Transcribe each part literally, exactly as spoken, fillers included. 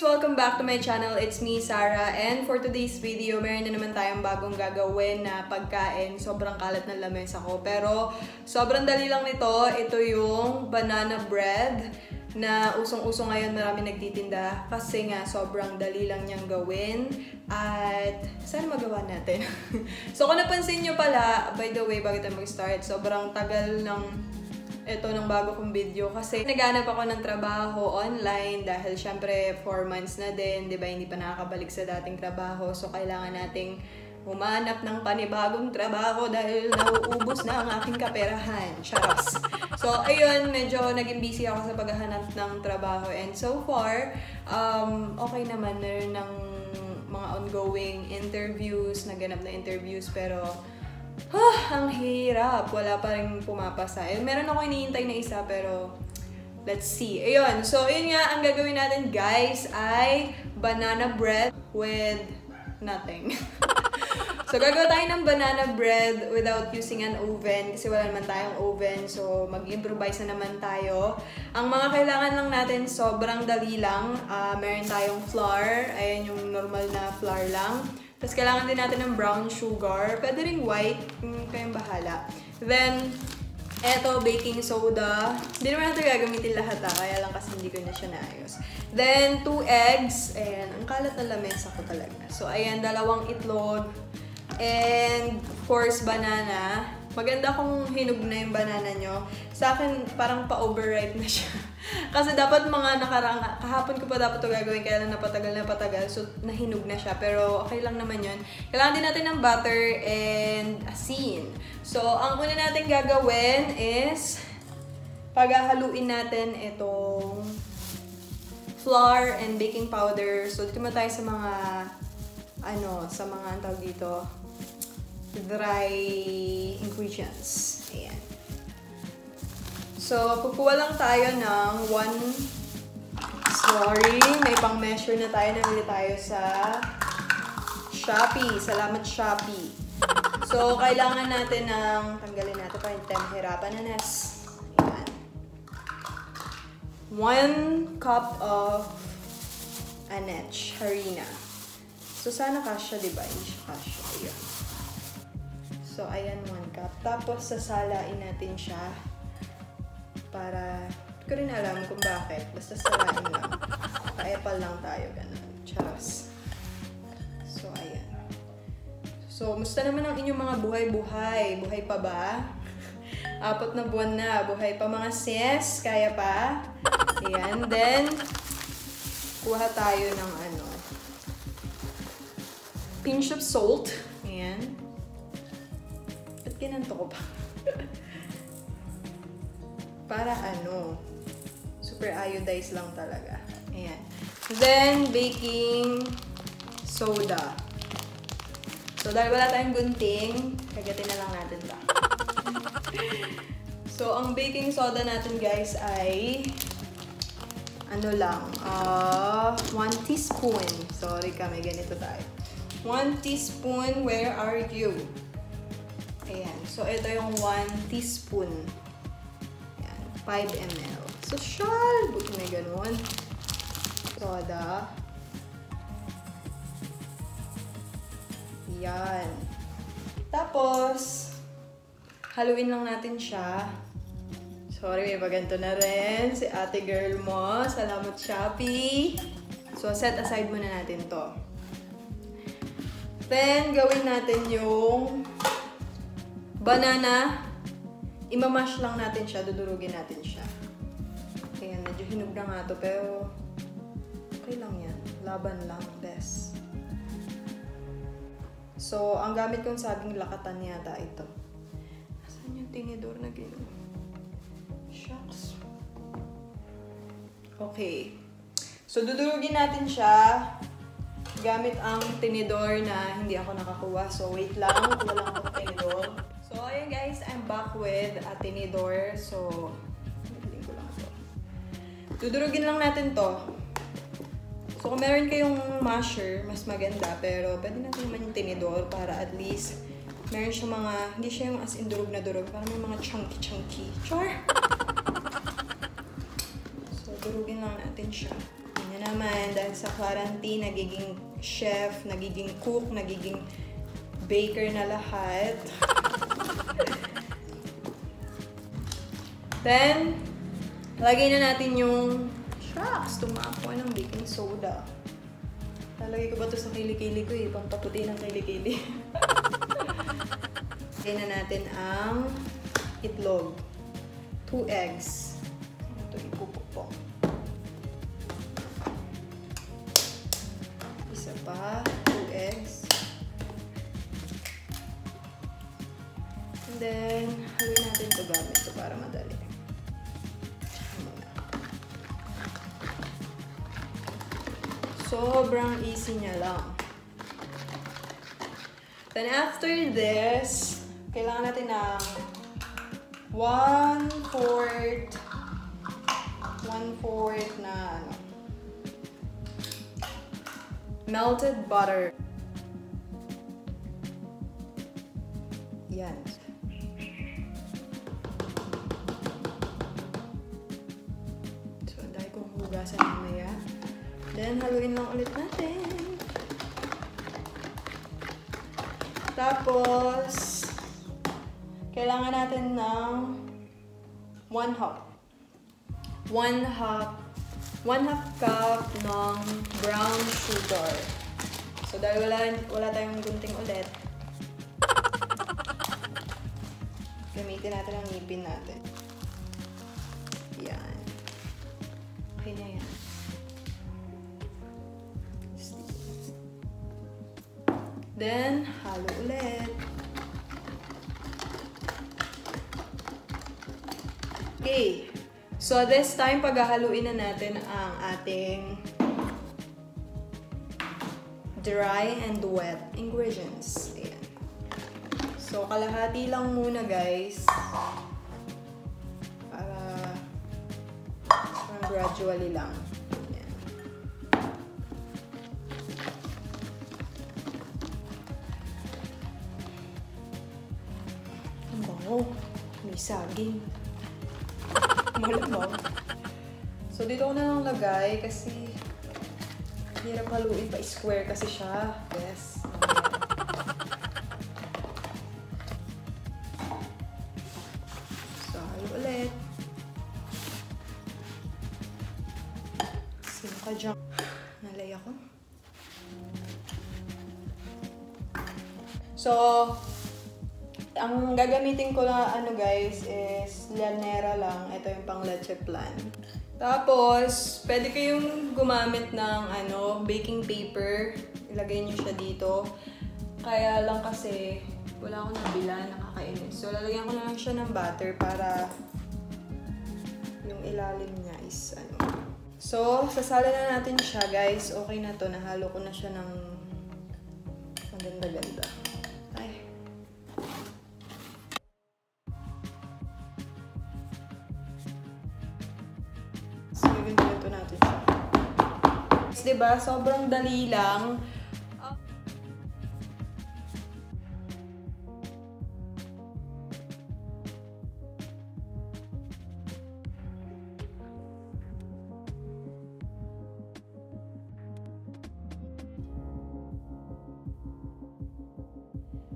Welcome back to my channel. It's me, Sarah, and for today's video, meron na naman tayong bagong gagawin na pagkain. Sobrang kalat ng lamesa ko, pero sobrang dali lang nito. Ito yung banana bread na usong-uso ngayon, marami nagtitinda kasi nga sobrang dali lang niyang gawin. At saan magawa natin? So kung napansin nyo pala, by the way, bago tayo mag-start, sobrang tagal ng ito ng bago kong video kasi naghanap ako ng trabaho online dahil syempre four months na din, di ba, hindi pa nakakabalik sa dating trabaho. So kailangan nating humanap ng panibagong trabaho dahil nauubos na ang aking kaperahan. Charos. So ayun, medyo naging busy ako sa paghahanap ng trabaho and so far, um, okay naman, meron ng mga ongoing interviews, naganap na interviews pero huh, ang hirap. Wala pa rin pumapasa. Eh, meron ako iniintay na isa, pero let's see. Ayun. So, yun nga, ang gagawin natin, guys, ay banana bread with nothing. So, gagawa tayo ng banana bread without using an oven kasi wala naman tayong oven. So, mag-improvise na naman tayo. Ang mga kailangan lang natin, sobrang dali lang. Uh, meron tayong flour. Ayan yung normal na flour lang. Tapos kailangan din natin ng brown sugar. Pwede rin white. Mm, kayong bahala. Then, eto, baking soda. Hindi naman natin gagamitin lahat ha. Kaya lang kasi hindi ko na siya naayos. Then, two eggs. Ayan, ang kalat na lamesa ko talaga. So, ayan, dalawang itlog. And, of course, banana. Maganda kung hinug na yung banana nyo. Sa akin, parang pa-overripe na siya. Kasi dapat mga nakarang, kahapon ko pa dapat ito gagawin, kaya lang napatagal na patagal. So, nahinug na siya. Pero, okay lang naman yun. Kailangan din natin ng butter and asin. So, ang una natin gagawin is, paghahaluin natin itong flour and baking powder. So, dito mo tayo sa mga, ano, sa mga, ang tawag dito, dry ingredients. Ayan. So, pupuha lang tayo ng one, sorry, may pang-measure na tayo, namili tayo sa Shopee. Salamat, Shopee. So, kailangan natin ng, tanggalin natin pa yung tem, hirapan na nes. Ayan. One cup of anetch, harina. So, sana kasya, diba? Hindi siya kasya. Ayan. So, ayan, one cup. Tapos, sasalain natin siya. Para, hindi ko rin alam kung bakit. Basta salain lang. Pa-epal lang tayo, ganun. Charas. So, ayan. So, musta naman ang inyong mga buhay-buhay? Buhay pa ba? Apat na buwan na. Buhay pa mga sis? Kaya pa? Ayan. Then, kuha tayo ng ano. Pinch of salt. Ayan. Ba't ginanto ko pa? Para ano, super iodized lang talaga. Ayan. Then, baking soda. So, dahil wala tayong gunting, kagatin na lang natin ba. So, ang baking soda natin, guys, ay ano lang, uh, one teaspoon. Sorry kami, ganito tayo. One teaspoon, where are you? Ayan. So, ito yung one teaspoon. five milliliters. So, syal! Buti na ganun. Soda. Yan. Tapos, haluin lang natin siya. Sorry, may paganto na rin. Si ate girl mo. Salamat, Shopee. So, set aside muna natin to. Then, gawin natin yung banana. Imamash lang natin siya, dudurugin natin siya. Ayan, medyo hinug na nga to, pero okay lang yan. Laban lang, best. So, ang gamit kong saging lakatan yata ito. Asan yung tinidor na gano'n? Shucks. Okay. So, dudurugin natin siya gamit ang tinidor na hindi ako nakakuha. So, wait lang. Wala lang akong tinidor. So, ayan guys, I'm back with a tinidor. So, nabiling ko lang ito. Dudurugin lang natin to. So, kung meron kayong masher, mas maganda. Pero, pwede natin naman yung tinidor para at least meron siya mga, hindi siya yung as in durog na durog, parang may mga chunky-chunky. Char! So, durugin lang natin siya. Yun na naman, dahil sa quarantine, nagiging chef, nagiging cook, nagiging baker na lahat. Then, lagay na natin yung shucks, tumapo ng baking soda. Lalagay ko ba ito sa kilikili ko eh, pampaputi ng kilikili. Lagay na natin ang itlog. Two eggs. Ito ipupukpok. Isa pa, two eggs. And then, haluin natin ito gamit ito para madali. Sobrang easy niya lang. Then after this, kailangan natin ng one-fourth, one-fourth na ano, melted butter. Yan. So, dahil kong hugasan mamaya. Then, haluin lang ulit natin. Tapos, kailangan natin ng one half. One half, one half cup ng brown sugar. So, dahil wala, wala tayong gunting ulit, gamitin natin ang ngipin natin. Yan. Okay na yan. Then, halo ulit. Okay. So, this time, paghahaluin na natin ang ating dry and wet ingredients. Ayan. So, kalahati lang muna, guys. Para, para gradually lang. Oh, may saging. Malamang. So, dito ko na lang lagay kasi hirap haluin pa. Square kasi siya. Yes. So, halo ulit. Sino ka dyan? Nalay ako. So, ang gagamitin ko na ano guys is lanera lang. Ito yung pang leche plan. Tapos, pwede kayong gumamit ng ano, baking paper. Ilagay nyo siya dito. Kaya lang kasi wala akong nabila, nakakainis. So, lalagyan ko na lang siya ng butter para yung ilalim niya is ano. So, sasala na natin siya guys. Okay na to. Nahalo ko na siya ng maganda-ganda. Ito natin siya. Diba? Sobrang dali lang.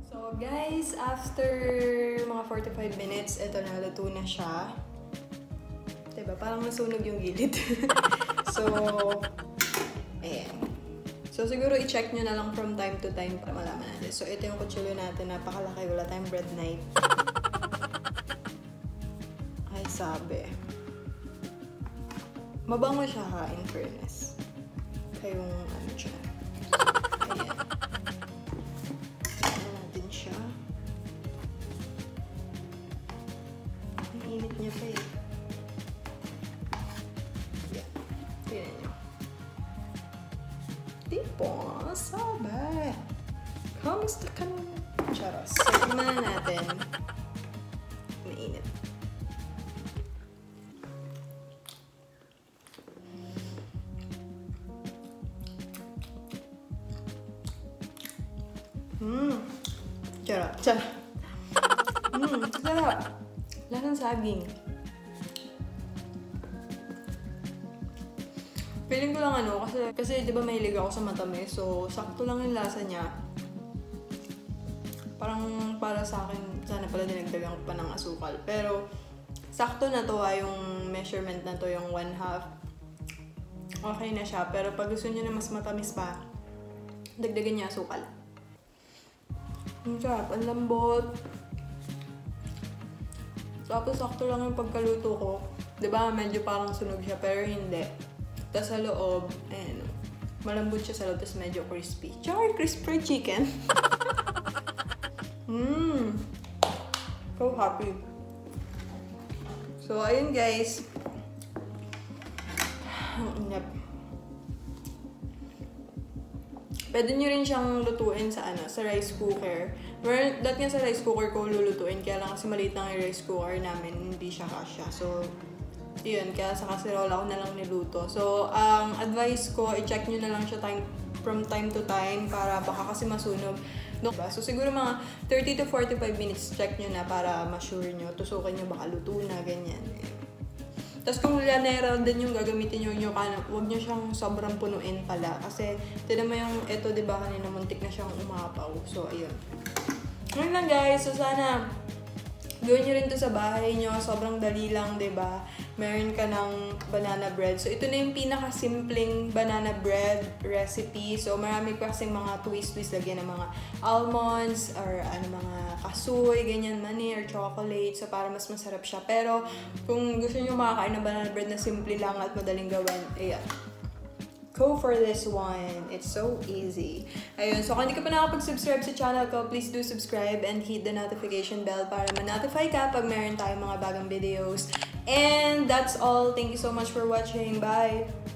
So guys, after mga forty-five minutes, ito na, luto na siya. Diba? Parang nasunog yung gilid. So, ayan. So, siguro i-check nyo na lang from time to time para malaman natin. So, ito yung kutsilyo natin. Napakalaki. Wala tayong bread knife. Ay, sabi. Mabango siya ha, in fairness. Kayong ano siya. Ayan. Ayan natin siya. Ang init niya pa eh. Sabi. Kamusta ka nun? Charos. So, tignan natin. Mainit. Mmm. Sarap. Sarap. Hmm, sarap. Lasang saging. Feeling ko lang ano, kasi, kasi di ba mahilig ako sa matamis, so sakto lang yung lasa niya. Parang para sa akin, sana pala dinagdagan ko pa ng asukal. Pero sakto na to ah, yung measurement na to, yung one half. Okay na siya, pero pag gusto niyo na mas matamis pa, dagdagan niya asukal. Ang sarap, ang lambot. Tapos sakto lang yung pagkaluto ko. Diba, medyo parang sunog siya, pero hindi. Tapos sa loob, ayan, malambot siya sa loob, tapos medyo crispy. Char, crispy chicken! Mmm! So happy. So, ayun guys. Ang inap. Pwede nyo rin siyang lutuin sa ano, sa rice cooker. Well, dati nga sa rice cooker ko lulutuin, kaya lang kasi maliit lang yung rice cooker namin, hindi siya kasya. So, yun, kaya sa kaserola ko na lang niluto. So, ang um, advice ko, i-check nyo na lang siya time, from time to time para baka kasi masunog. So, siguro mga thirty to forty-five minutes, check nyo na para ma-sure nyo, tusukan nyo, baka luto na, ganyan. Tapos kung lanera din yung gagamitin nyo, yung kanan, huwag nyo siyang sobrang punuin pala. Kasi, tignan mo yung ito, di ba kanina, muntik na siyang umapaw. So, ayun. Ngayon lang guys, so sana gawin nyo rin to sa bahay nyo. Sobrang dali lang, di ba? Meron ka ng banana bread. So, ito na yung pinakasimpleng banana bread recipe. So, marami pa kasing mga twist-twist lagyan ng mga almonds or ano, mga kasoy, ganyan, mani, or chocolate. So, para mas masarap siya. Pero, kung gusto nyo makakain ng banana bread na simple lang at madaling gawin, ayan. Go for this one. It's so easy. Ayun, so kung hindi ka pa nakapag-subscribe sa channel ko, please do subscribe and hit the notification bell para ma-notify ka pag meron tayong mga bagong videos. And that's all. Thank you so much for watching. Bye!